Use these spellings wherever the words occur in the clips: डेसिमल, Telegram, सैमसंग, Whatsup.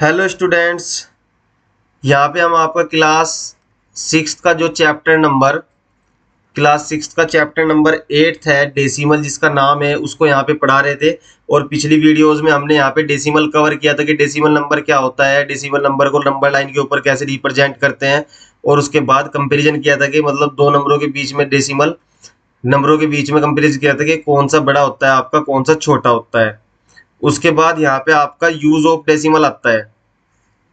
Hello students, यहाँ पे हम आपका क्लास सिक्स का चैप्टर नंबर 8 है डेसिमल, जिसका नाम है, उसको यहाँ पे पढ़ा रहे थे। और पिछली वीडियोस में हमने यहाँ पे डेसिमल कवर किया था कि डेसिमल नंबर क्या होता है, डेसिमल नंबर को नंबर लाइन के ऊपर कैसे रिप्रेजेंट करते हैं, और उसके बाद कंपेरिजन किया था कि मतलब दो नंबरों के बीच में, डेसिमल नंबरों के बीच में कंपेरिजन किया था कि कौन सा बड़ा होता है आपका, कौन सा छोटा होता है। उसके बाद यहाँ पे आपका यूज ऑफ डेसिमल आता है,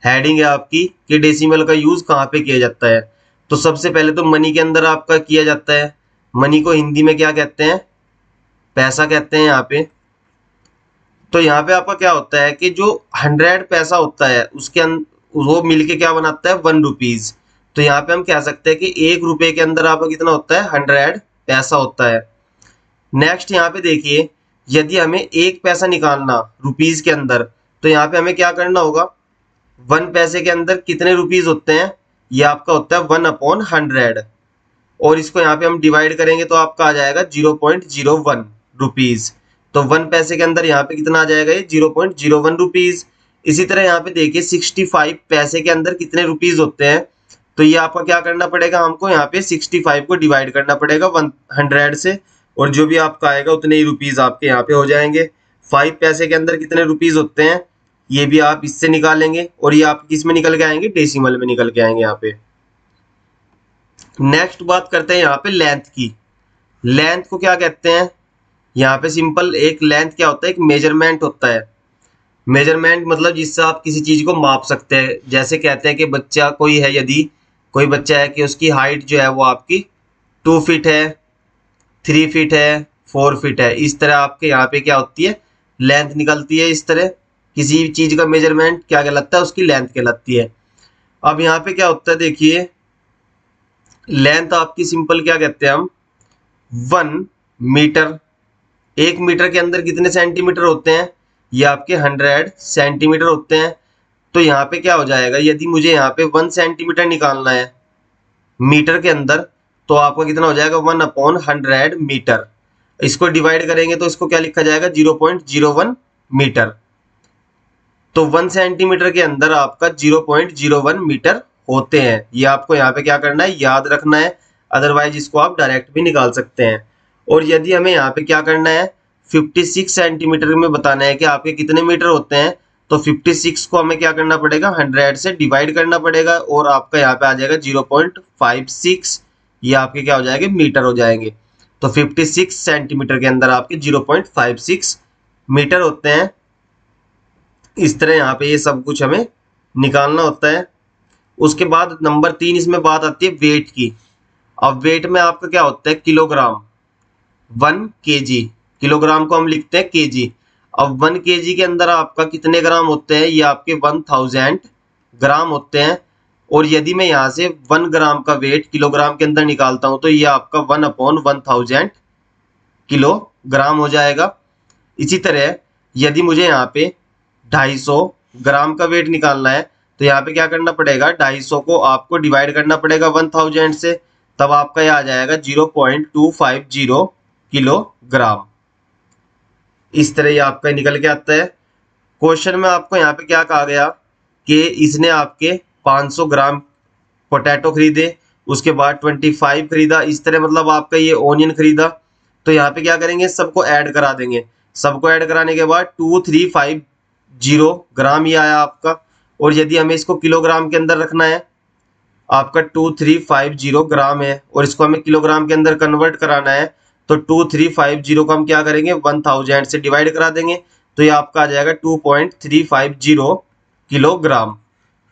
हेडिंग है आपकी कि डेसिमल का यूज कहाँ पे किया जाता है। तो सबसे पहले तो मनी के अंदर आपका किया जाता है। मनी को हिंदी में क्या कहते हैं? पैसा कहते हैं यहाँ पे। तो यहाँ पे आपका क्या होता है कि जो 100 पैसा होता है उसके वो मिलके क्या बनाता है? 1 रुपीज। तो यहाँ पे हम कह सकते हैं कि 1 रुपये के अंदर आपका कितना होता है? 100 पैसा होता है। नेक्स्ट यहाँ पे देखिए, यदि हमें 1 पैसा निकालना रुपीस के अंदर, तो यहाँ पे हमें क्या करना होगा? 1 पैसे के अंदर कितने रुपीस होते हैं? ये आपका होता है 1/100, और इसको यहाँ पे हम डिवाइड करेंगे तो आपका आ जाएगा 0.01 रुपीज़। तो 1 पैसे के अंदर यहाँ पे कितना आ जाएगा? ये 0.01 रुपीज़। इसी तरह यहाँ पे देखिए 65 पैसे के अंदर कितने रुपीज़ होते हैं, तो ये आपका क्या करना पड़ेगा? हमको यहाँ पे 65 को डिवाइड करना पड़ेगा 100 से, और जो भी आपका आएगा उतने ही रुपीस आपके यहाँ पे हो जाएंगे। 5 पैसे के अंदर कितने रुपीस होते हैं, ये भी आप इससे निकालेंगे, और ये आप किस में निकल के आएंगे? डेसिमल में निकल के आएंगे यहाँ पे। नेक्स्ट बात करते हैं यहाँ पे लेंथ की। लेंथ को क्या कहते हैं? यहाँ पे सिंपल, एक लेंथ क्या होता है? एक मेजरमेंट होता है। मेजरमेंट मतलब जिससे आप किसी चीज़ को माप सकते हैं। जैसे कहते हैं कि बच्चा कोई है, यदि कोई बच्चा है कि उसकी हाइट जो है वो आपकी 2 फीट है, 3 फीट है, 4 फीट है, इस तरह आपके यहाँ पे क्या होती है? लेंथ निकलती है। इस तरह किसी चीज़ का मेजरमेंट क्या कहलाता है? उसकी लेंथ कहलाती है। अब यहाँ पे क्या होता है? देखिए लेंथ आपकी सिंपल क्या कहते हैं हम? 1 मीटर। 1 मीटर के अंदर कितने सेंटीमीटर होते हैं? ये आपके 100 सेंटीमीटर होते हैं। तो यहाँ पे क्या हो जाएगा? यदि मुझे यहाँ पे 1 सेंटीमीटर निकालना है मीटर के अंदर, तो आपका कितना हो जाएगा? 1/100 मीटर। इसको डिवाइड करेंगे तो इसको क्या लिखा जाएगा? 0.01 मीटर। तो 1 सेंटीमीटर के अंदर आपका 0.01 मीटर होते हैं। ये आपको यहाँ पे क्या करना है? याद रखना है, अदरवाइज इसको आप डायरेक्ट भी निकाल सकते हैं। और यदि हमें यहाँ पे क्या करना है? 56 सेंटीमीटर में बताना है कि आपके कितने मीटर होते हैं, तो 56 को हमें क्या करना पड़ेगा? 100 से डिवाइड करना पड़ेगा, और आपका यहाँ पे आ जाएगा 0.56। ये आपके क्या हो जाएंगे? मीटर हो जाएंगे। तो 56 सेंटीमीटर के अंदर आपके 0.56 मीटर होते हैं। इस तरह यहाँ पे ये सब कुछ हमें निकालना होता है। उसके बाद नंबर 3, इसमें बात आती है वेट की। अब वेट में आपका क्या होता है? किलोग्राम। 1 kg, किलोग्राम को हम लिखते हैं kg। अब 1 kg के अंदर आपका कितने ग्राम होते हैं? ये आपके 1000 ग्राम होते हैं। और यदि मैं यहाँ से 1 ग्राम का वेट किलोग्राम के अंदर निकालता हूँ, तो ये आपका 1/1000 किलोग्राम हो जाएगा। इसी तरह यदि मुझे यहाँ पे 250 ग्राम का वेट निकालना है, तो यहाँ पे क्या करना पड़ेगा? 250 को आपको डिवाइड करना पड़ेगा 1000 से, तब आपका यह आ जाएगा 0.250 किलोग्राम। इस तरह ये आपका निकल के आता है। क्वेश्चन में आपको यहाँ पे क्या कहा गया कि इसने आपके 500 ग्राम पोटैटो खरीदे, उसके बाद 25 खरीदा, इस तरह मतलब आपका ये ऑनियन खरीदा। तो यहाँ पे क्या करेंगे? सबको ऐड करा देंगे। सबको ऐड कराने के बाद 2350 ग्राम ये आया आपका। और यदि हमें इसको किलोग्राम के अंदर रखना है, आपका 2350 ग्राम है, और इसको हमें किलोग्राम के अंदर कन्वर्ट कराना है, तो 2350 को हम क्या करेंगे? 1000 से डिवाइड करा देंगे, तो ये आपका आ जाएगा 2.350 किलोग्राम।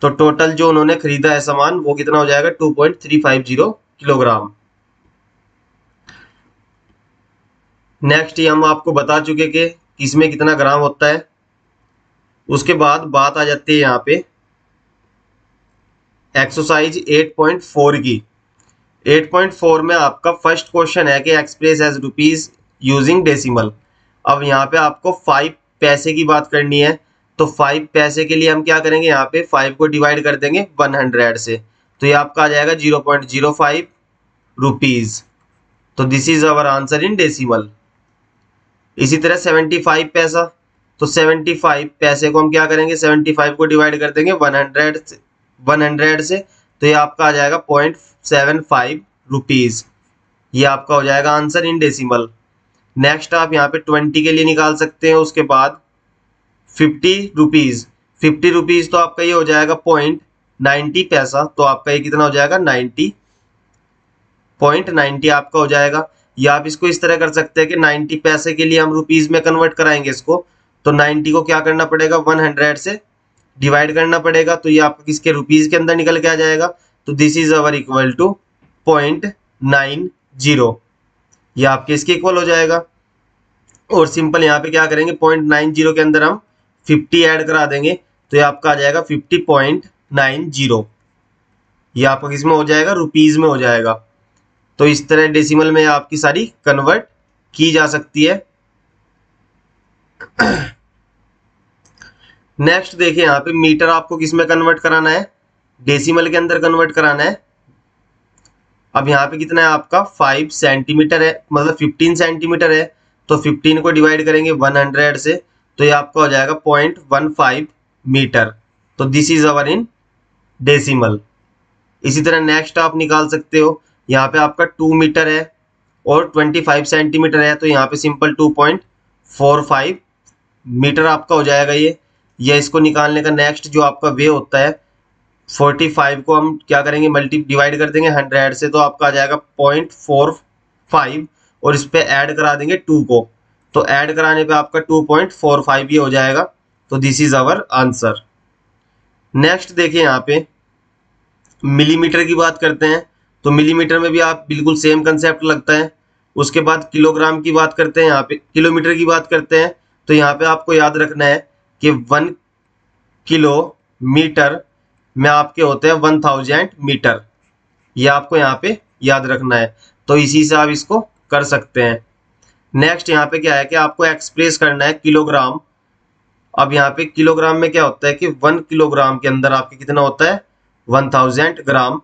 तो टोटल जो उन्होंने खरीदा है सामान, वो कितना हो जाएगा? 2.350 किलोग्राम। नेक्स्ट ये हम आपको बता चुके कि इसमें कितना ग्राम होता है। उसके बाद बात आ जाती है यहाँ पे एक्सरसाइज 8.4 की। 8.4 में आपका फर्स्ट क्वेश्चन है कि express as rupees using डेसिमल। अब यहाँ पे आपको 5 पैसे की बात करनी है, तो 5 पैसे के लिए हम क्या करेंगे? यहाँ पे 5 को डिवाइड कर देंगे 100 से, तो ये आपका आ जाएगा 0.05 रुपीज़। तो this is our answer in डेसिमल। इसी तरह 75 पैसा, तो 75 पैसे को हम क्या करेंगे, 75 को डिवाइड कर देंगे 100 से तो ये आपका आ जाएगा 0.75 रुपीज़। ये आपका हो जाएगा आंसर इन डेसिमल। नेक्स्ट आप यहाँ पे 20 के लिए निकाल सकते हैं, उसके बाद 50 रुपीज़ तो आपका ये हो जाएगा 0.90 पैसा, तो आपका ये कितना हो जाएगा 90.90 आपका हो जाएगा। या आप इसको इस तरह कर सकते हैं कि 90 पैसे के लिए हम रुपीज़ में कन्वर्ट कराएंगे इसको, तो 90 को क्या करना पड़ेगा 100 से डिवाइड करना पड़ेगा, तो ये आपका किसके रुपीज़ के अंदर निकल के आ जाएगा, तो this is our equal to 0.90, ये आपके इसके इक्वल हो जाएगा। और सिंपल यहाँ पे क्या करेंगे 0.90 के अंदर हम 50 ऐड करा देंगे, तो ये आपका आ जाएगा 50.90, ये आपका किसमें हो जाएगा रुपीज़ में हो जाएगा। तो इस तरह डेसिमल में आपकी सारी कन्वर्ट की जा सकती है। नेक्स्ट देखिए यहाँ पे मीटर आपको किसमें कन्वर्ट कराना है, डेसिमल के अंदर कन्वर्ट कराना है। अब यहाँ पे कितना है आपका 5 सेंटीमीटर है, मतलब 15 सेंटीमीटर है, तो 15 को डिवाइड करेंगे 100 से तो ये आपका हो जाएगा 0.15 मीटर, तो this is our in डेसिमल। इसी तरह नेक्स्ट आप निकाल सकते हो, यहाँ पे आपका 2 मीटर है और 25 सेंटीमीटर है, तो यहाँ पे सिंपल 2.45 मीटर आपका हो जाएगा ये। या इसको निकालने का नेक्स्ट जो आपका वे होता है, 45 को हम क्या करेंगे डिवाइड कर देंगे 100 से तो आपका आ जाएगा 0.45 और इस पर ऐड करा देंगे 2 को, तो ऐड कराने पे आपका 2.45 ये हो जाएगा, तो this is our answer. Next देखिए यहाँ पे मिलीमीटर की बात करते हैं, तो मिलीमीटर में भी आप बिल्कुल सेम कंसेप्ट लगता है। उसके बाद किलोग्राम की बात करते हैं, यहाँ पे किलोमीटर की बात करते हैं, तो यहाँ पे आपको याद रखना है कि 1 किलोमीटर में आपके होते हैं 1000 मीटर, ये आपको यहाँ पे याद रखना है, तो इसी से आप इसको कर सकते हैं। नेक्स्ट यहाँ पे क्या है कि आपको एक्सप्रेस करना है किलोग्राम। अब यहाँ पे किलोग्राम में क्या होता है कि 1 किलोग्राम के अंदर आपके कितना होता है 1000 ग्राम,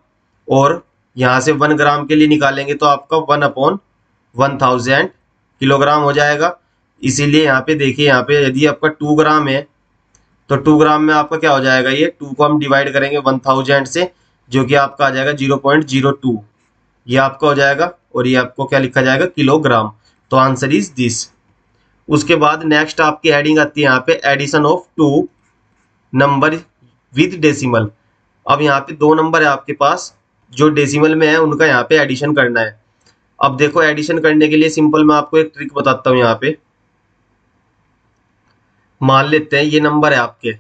और यहाँ से 1 ग्राम के लिए निकालेंगे तो आपका 1/1000 किलोग्राम हो जाएगा। इसीलिए यहाँ पे देखिए यहाँ पे यदि आपका 2 ग्राम है तो 2 ग्राम में आपका क्या हो जाएगा, ये 2 को हम डिवाइड करेंगे 1000 से जो कि आपका आ जाएगा 0.02, ये आपका हो जाएगा, और ये आपको क्या लिखा जाएगा किलोग्राम, तो आंसर इज दिस। उसके बाद नेक्स्ट आपकी एडिंग आती है यहाँ पे, addition of 2 number with डेसिमल। अब यहाँ पे 2 नंबर है आपके पास जो डेसिमल में है, उनका यहाँ पे एडिशन करना है। अब देखो एडिशन करने के लिए सिंपल मैं आपको एक ट्रिक बताता हूँ। यहाँ पे मान लेते हैं ये नंबर है आपके,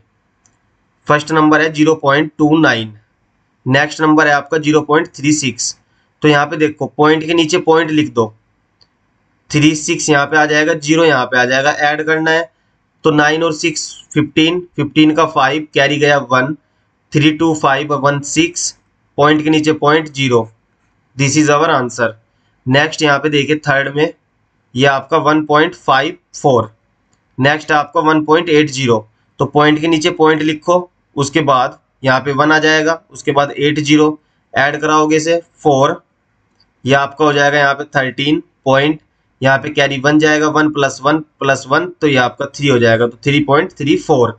फर्स्ट नंबर है 0.29, नेक्स्ट नंबर है आपका 0.36, तो यहाँ पे देखो पॉइंट के नीचे पॉइंट लिख दो, 36 यहाँ पे आ जाएगा, 0 यहाँ पे आ जाएगा, ऐड करना है तो 9 और 6 15 का 5 कैरी गया 1, 3 2 5 1 6, पॉइंट के नीचे point 0, this is our answer. Next यहाँ पे देखिए थर्ड में ये आपका 1.54, नेक्स्ट आपका 1.80, तो पॉइंट के नीचे पॉइंट लिखो, उसके बाद यहाँ पे 1 आ जाएगा, उसके बाद 80 ऐड कराओगे से 4, ये आपका हो जाएगा यहाँ पे 13 पॉइंट, यहाँ पे कैरी 1 जाएगा, 1 + 1 + 1 तो ये आपका 3 हो जाएगा, तो 3.34।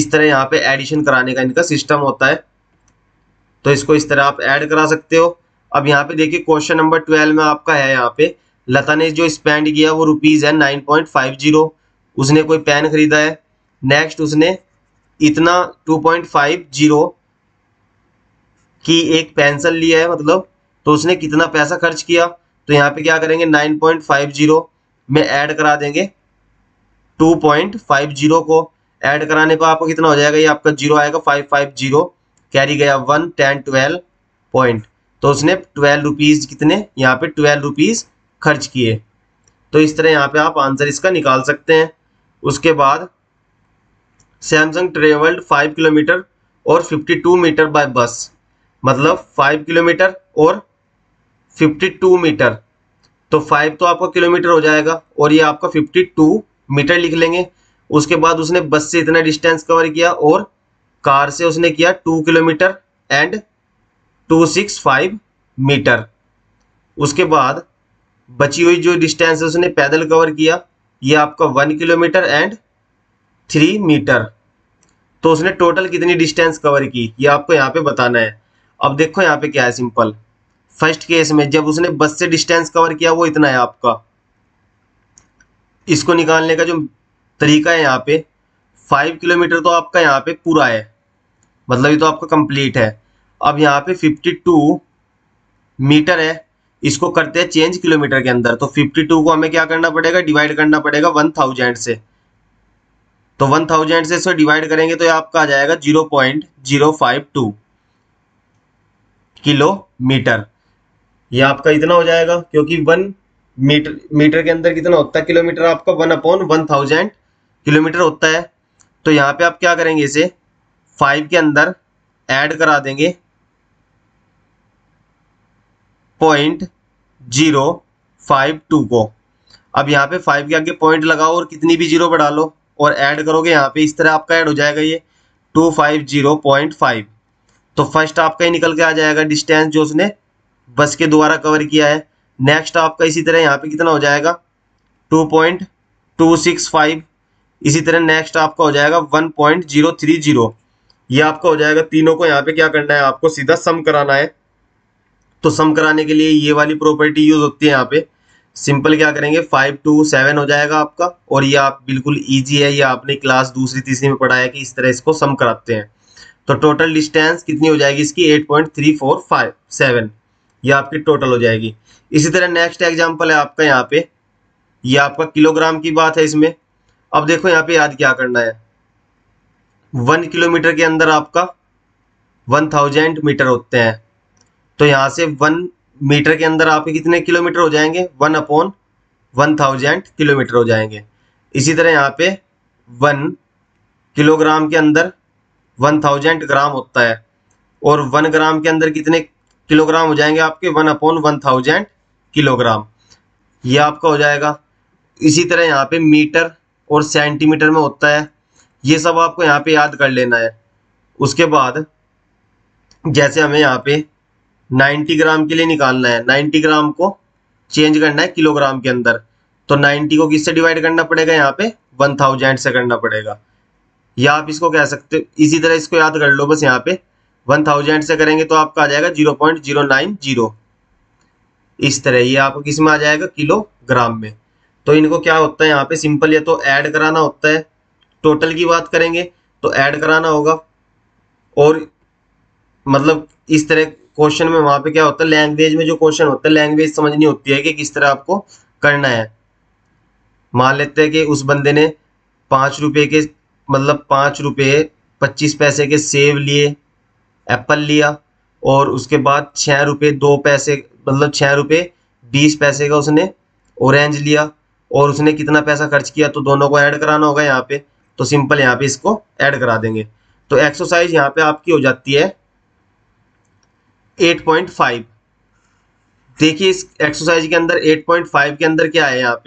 इस तरह यहाँ पे एडिशन कराने का इनका सिस्टम होता है, तो इसको इस तरह आप ऐड करा सकते हो। अब यहाँ पे देखिए क्वेश्चन नंबर 12 में आपका है, यहाँ पे लता ने जो स्पेंड किया वो रुपीज़ है 9.50, उसने कोई पेन खरीदा है, नेक्स्ट उसने इतना 2.50 की एक पेंसिल लिया है मतलब, तो उसने कितना पैसा खर्च किया, तो यहाँ पे क्या करेंगे 9.50 में ऐड करा देंगे 2.50 को, ऐड कराने पर आपको कितना हो जाएगा, ये आपका 0 आएगा, 550 कैरी गया 1 10 12 पॉइंट, तो उसने 12 रुपीज़ कितने यहाँ पे 12 रुपीज़ खर्च किए, तो इस तरह यहाँ पे आप आंसर इसका निकाल सकते हैं। उसके बाद सैमसंग ट्रेवल्ड 5 किलोमीटर और 52 मीटर बाय बस, मतलब 5 किलोमीटर और 52 मीटर, तो 5 तो आपका किलोमीटर हो जाएगा और ये आपका 52 मीटर लिख लेंगे। उसके बाद उसने बस से इतना डिस्टेंस कवर किया और कार से उसने किया 2 किलोमीटर एंड 265 मीटर। उसके बाद बची हुई जो डिस्टेंस है उसने पैदल कवर किया, ये आपका 1 किलोमीटर एंड 3 मीटर। तो उसने टोटल कितनी डिस्टेंस कवर की ये आपको यहाँ पे बताना है। अब देखो यहाँ पे क्या है, सिंपल फर्स्ट केस में जब उसने बस से डिस्टेंस कवर किया वो इतना है आपका। इसको निकालने का जो तरीका है यहाँ पे 5 किलोमीटर तो आपका यहाँ पे पूरा है, मतलब ये तो आपका कंप्लीट है। अब यहाँ पे 52 मीटर है, इसको करते हैं चेंज किलोमीटर के अंदर। तो 52 को हमें क्या करना पड़ेगा, डिवाइड करना पड़ेगा 1000 से। तो 1000 से इसको डिवाइड करेंगे तो ये आपका आ जाएगा 0.052 किलोमीटर। ये आपका इतना हो जाएगा क्योंकि 1 मीटर के अंदर कितना होता है किलोमीटर, आपका 1/1000 किलोमीटर होता है। तो यहाँ पे आप क्या करेंगे, इसे 5 के अंदर ऐड करा देंगे 0.052 को। अब यहाँ पे 5 के आगे पॉइंट लगाओ और कितनी भी जीरो बढ़ा लो और ऐड करोगे यहाँ पे, इस तरह आपका ऐड हो जाएगा ये 250.5। तो फर्स्ट आपका ही निकल के आ जाएगा डिस्टेंस जो उसने बस के द्वारा कवर किया है। नेक्स्ट आपका इसी तरह यहाँ पे कितना हो जाएगा 2.265। इसी तरह नेक्स्ट आपका हो जाएगा 1.030। ये आपका हो जाएगा। तीनों को यहाँ पे क्या करना है आपको, सीधा सम कराना है। तो सम कराने के लिए ये वाली प्रॉपर्टी यूज होती है यहाँ पे। सिंपल क्या करेंगे 5 to 7 हो जाएगा आपका। और ये आप बिल्कुल इजी है, ये आपने क्लास दूसरी तीसरी में पढ़ा है कि इस तरह इसको सम कराते हैं। तो टोटल डिस्टेंस कितनी हो जाएगी इसकी 8.3457, ये आपकी टोटल हो जाएगी। इसी तरह नेक्स्ट एग्जाम्पल है आपका यहाँ पे, ये आपका किलोग्राम की बात है इसमें। अब देखो यहाँ पे याद क्या करना है, 1 किलोमीटर के अंदर आपका 1000 मीटर होते हैं। तो यहाँ से 1 मीटर के अंदर आपके कितने किलोमीटर हो जाएंगे, 1/1000 किलोमीटर हो जाएंगे। इसी तरह यहाँ पे 1 किलोग्राम के अंदर 1000 ग्राम होता है और 1 ग्राम के अंदर कितने किलोग्राम हो जाएंगे आपके 1/1000 किलोग्राम, ये आपका हो जाएगा। इसी तरह यहाँ पे मीटर और सेंटीमीटर में होता है, ये सब आपको यहाँ पे याद कर लेना है। उसके बाद जैसे हमें यहाँ पे 90 ग्राम के लिए निकालना है, 90 ग्राम को चेंज करना है किलोग्राम के अंदर। तो 90 को किससे डिवाइड करना पड़ेगा, यहाँ पे 1000 से करना पड़ेगा, या आप इसको कह सकते हो। इसी तरह इसको याद कर लो बस, यहाँ पे 1000 से करेंगे तो आपका आ जाएगा 0.090। इस तरह ये आपको किस में आ जाएगा, किलोग्राम में। तो इनको क्या होता है यहाँ पे सिंपल, ये तो ऐड कराना होता है। टोटल की बात करेंगे तो ऐड कराना होगा। और मतलब इस तरह क्वेश्चन में वहाँ पे क्या होता है, लैंग्वेज में जो क्वेश्चन होता है लैंग्वेज समझनी होती है कि किस तरह आपको करना है। मान लेते हैं कि उस बंदे ने 5 रुपये के मतलब 5 रुपये 25 पैसे के सेब लिए, एप्पल लिया, और उसके बाद 6 रुपये 2 पैसे मतलब 6 रुपये 20 पैसे का उसने ऑरेंज लिया। और उसने कितना पैसा खर्च किया, तो दोनों को ऐड कराना होगा यहाँ पे। तो सिंपल यहाँ पे इसको ऐड करा देंगे। तो एक्सरसाइज यहाँ पे आपकी हो जाती है 8.5। देखिए इस एक्सरसाइज के अंदर 8.5 के अंदर क्या है, यहाँ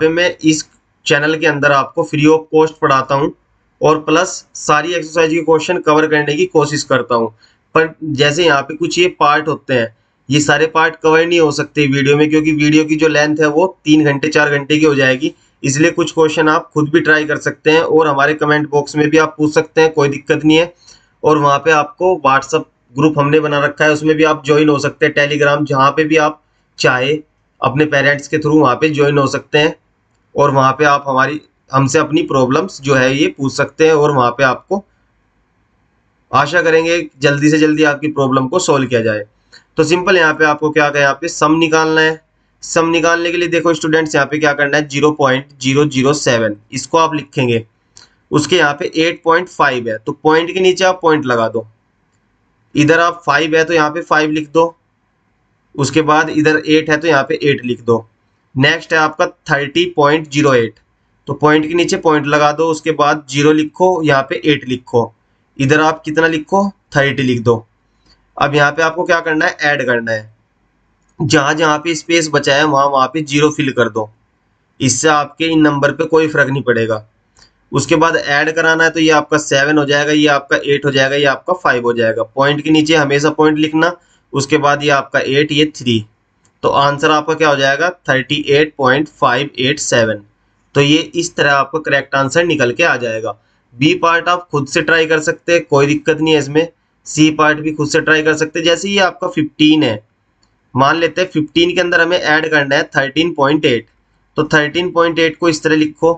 पे मैं इस चैनल के अंदर आपको फ्री ऑफ कॉस्ट पढ़ाता हूँ और प्लस सारी एक्सरसाइज के क्वेश्चन कवर करने की कोशिश करता हूँ। पर जैसे यहाँ पे कुछ ये पार्ट होते हैं, ये सारे पार्ट कवर नहीं हो सकते वीडियो में, क्योंकि वीडियो की जो लेंथ है वो 3 घंटे 4 घंटे की हो जाएगी। इसलिए कुछ क्वेश्चन आप खुद भी ट्राई कर सकते हैं और हमारे कमेंट बॉक्स में भी आप पूछ सकते हैं, कोई दिक्कत नहीं है। और वहाँ पे आपको व्हाट्सअप ग्रुप हमने बना रखा है, उसमें भी आप ज्वाइन हो सकते हैं। टेलीग्राम, जहाँ पे भी आप चाहे अपने पेरेंट्स के थ्रू वहाँ पे ज्वाइन हो सकते हैं और वहाँ पे आप हमसे अपनी प्रॉब्लम्स जो है ये पूछ सकते हैं। और वहाँ पे आपको आशा करेंगे जल्दी से जल्दी आपकी प्रॉब्लम को सॉल्व किया जाए। तो सिंपल यहाँ पे आपको क्या है, यहाँ पे सम निकालना है। सम निकालने के लिए देखो स्टूडेंट्स, यहाँ पे क्या करना है, 0.007 इसको आप लिखेंगे, उसके यहाँ पे 8.5 है तो पॉइंट के नीचे आप पॉइंट लगा दो। इधर आप 5 है तो यहाँ पे 5 लिख दो, उसके बाद इधर 8 है तो यहाँ पे 8 लिख दो। नेक्स्ट है आपका 30.08 तो पॉइंट के नीचे पॉइंट लगा दो, उसके बाद 0 लिखो, यहाँ पे 8 लिखो, इधर आप कितना लिखो 30 लिख दो। अब यहाँ पे आपको क्या करना है, ऐड करना है। जहाँ जहाँ पे स्पेस बचा है वहाँ पे 0 फिल कर दो, इससे आपके इन नंबर पे कोई फर्क नहीं पड़ेगा। उसके बाद ऐड कराना है तो ये आपका 7 हो जाएगा, ये आपका 8 हो जाएगा, ये आपका 5 हो जाएगा। पॉइंट के नीचे हमेशा पॉइंट लिखना, उसके बाद ये आपका 8, ये 3। तो आंसर आपका क्या हो जाएगा 38.587। तो ये इस तरह आपको करेक्ट आंसर निकल के आ जाएगा। बी पार्ट आप खुद से ट्राई कर सकते हैं, कोई दिक्कत नहीं है इसमें। सी पार्ट भी खुद से ट्राई कर सकते हैं। जैसे ये आपका 15 है, मान लेते हैं 15 के अंदर हमें ऐड करना है 13.8, तो 13.8 को इस तरह लिखो।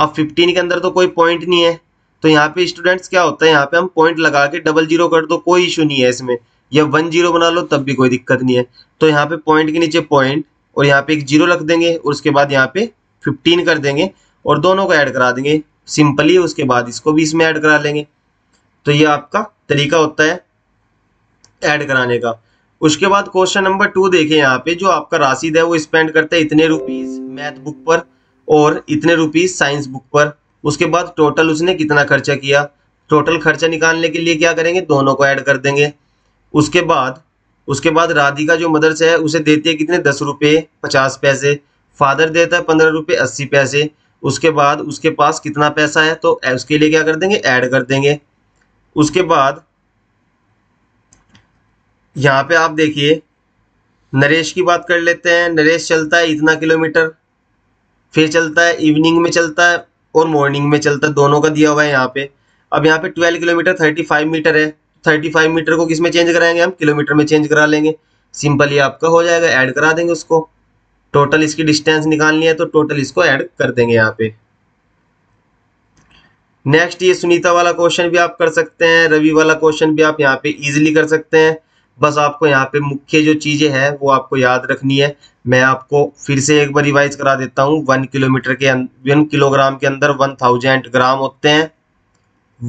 अब 15 के अंदर तो कोई पॉइंट नहीं है, तो यहाँ पे स्टूडेंट्स क्या होता है, यहाँ पे हम पॉइंट लगा के 00 कर दो, कोई इशू नहीं है इसमें, या 10 बना लो तब भी कोई दिक्कत नहीं है। तो यहाँ पे पॉइंट के नीचे पॉइंट और यहाँ पे एक 0 रख देंगे और उसके बाद यहाँ पे 15 कर देंगे और दोनों को ऐड करा देंगे सिंपली, उसके बाद इसको भी इसमें ऐड करा लेंगे। तो ये आपका तरीका होता है ऐड कराने का। उसके बाद क्वेश्चन नंबर 2 देखें, यहाँ पे जो आपका राशिद है वो स्पेंड करता है इतने रुपीस मैथ बुक पर और इतने रुपीस साइंस बुक पर। उसके बाद टोटल उसने कितना खर्चा किया, टोटल खर्चा निकालने के लिए क्या करेंगे, दोनों को ऐड कर देंगे। उसके बाद राधिका जो मदरसा है उसे देती है कितने, 10 रुपये 50 पैसे, फादर देता है 15 रुपये 80 पैसे। उसके बाद उसके पास कितना पैसा है तो उसके लिए क्या कर देंगे, ऐड कर देंगे। उसके बाद यहाँ पे आप देखिए नरेश की बात कर लेते हैं। नरेश चलता है इतना किलोमीटर, फिर चलता है इवनिंग में चलता है और मॉर्निंग में चलता है, दोनों का दिया हुआ है यहाँ पे। अब यहाँ पे 12 किलोमीटर 35 मीटर है, 35 मीटर को किस में चेंज कराएंगे, हम किलोमीटर में चेंज करा लेंगे, सिंपल ये आपका हो जाएगा, ऐड करा देंगे उसको। टोटल इसकी डिस्टेंस निकालनी है तो टोटल इसको ऐड कर देंगे यहाँ पे। नेक्स्ट ये सुनीता वाला क्वेश्चन भी आप कर सकते हैं, रवि वाला क्वेश्चन भी आप यहाँ पे इजीली कर सकते हैं। बस आपको यहाँ पे मुख्य जो चीज़ें हैं वो आपको याद रखनी है। मैं आपको फिर से एक बार रिवाइज करा देता हूँ। 1 किलोग्राम के अंदर 1000 ग्राम होते हैं,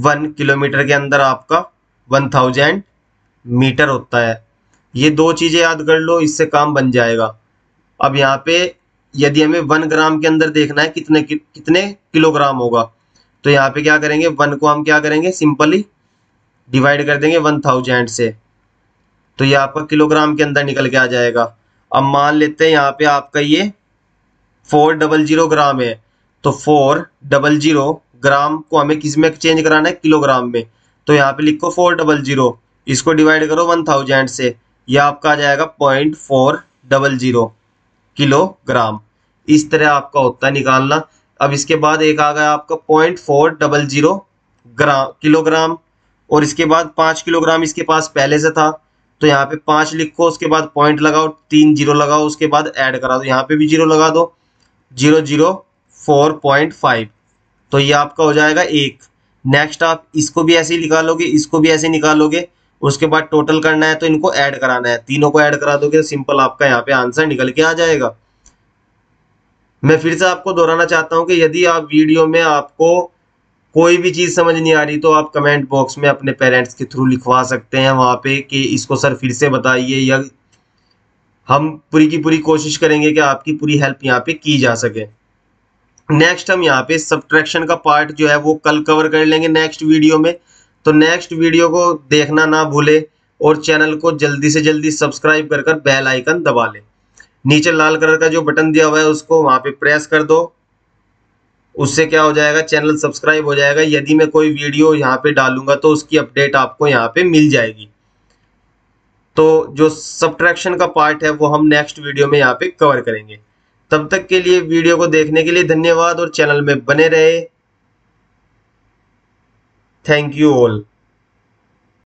1 किलोमीटर के अंदर आपका 1000 मीटर होता है। ये दो चीज़ें याद कर लो, इससे काम बन जाएगा। अब यहाँ पे यदि हमें 1 ग्राम के अंदर देखना है कितने किलोग्राम होगा, तो यहाँ पे क्या करेंगे, 1 को हम क्या करेंगे, सिंपली डिवाइड कर देंगे 1000 से, तो ये आपका किलोग्राम के अंदर निकल के आ जाएगा। अब मान लेते हैं यहाँ पे आपका ये 400 ग्राम है, तो 400 ग्राम को हमें किस में चेंज कराना है, किलोग्राम में। तो यहाँ पे लिखो 400, इसको डिवाइड करो 1000 से, यह आपका आ जाएगा 0.400 किलोग्राम। इस तरह आपका होता है निकालना। अब इसके बाद एक आ गया आपका 0.400 किलोग्राम, और इसके बाद 5 किलोग्राम इसके पास पहले से था, तो यहाँ पे 5 लिखो, उसके बाद पॉइंट लगाओ, 3 0 लगाओ, उसके बाद ऐड करा दो, यहाँ पे भी 0 लगा दो, 004.5, तो ये आपका हो जाएगा 1। नेक्स्ट आप इसको भी ऐसे ही निकालोगे, इसको भी ऐसे निकालोगे, उसके बाद टोटल करना है तो इनको ऐड कराना है, तीनों को ऐड करा दोगे तो सिंपल आपका यहाँ पे आंसर निकल के आ जाएगा। मैं फिर से आपको दोहराना चाहता हूँ कि यदि आप वीडियो में आपको कोई भी चीज़ समझ नहीं आ रही तो आप कमेंट बॉक्स में अपने पेरेंट्स के थ्रू लिखवा सकते हैं वहाँ पे कि इसको सर फिर से बताइए, या हम पूरी की पूरी कोशिश करेंगे कि आपकी पूरी हेल्प यहाँ पे की जा सके। नेक्स्ट हम यहाँ पे सब्ट्रैक्शन का पार्ट जो है वो कल कवर कर लेंगे नेक्स्ट वीडियो में, तो नेक्स्ट वीडियो को देखना ना भूले और चैनल को जल्दी से जल्दी सब्सक्राइब कर बेल आइकन दबा लें। नीचे लाल कलर का जो बटन दिया हुआ है उसको वहाँ पे प्रेस कर दो, उससे क्या हो जाएगा, चैनल सब्सक्राइब हो जाएगा। यदि मैं कोई वीडियो यहाँ पे डालूंगा तो उसकी अपडेट आपको यहाँ पे मिल जाएगी। तो जो सब्ट्रैक्शन का पार्ट है वो हम नेक्स्ट वीडियो में यहाँ पे कवर करेंगे। तब तक के लिए वीडियो को देखने के लिए धन्यवाद और चैनल में बने रहे। Thank you all.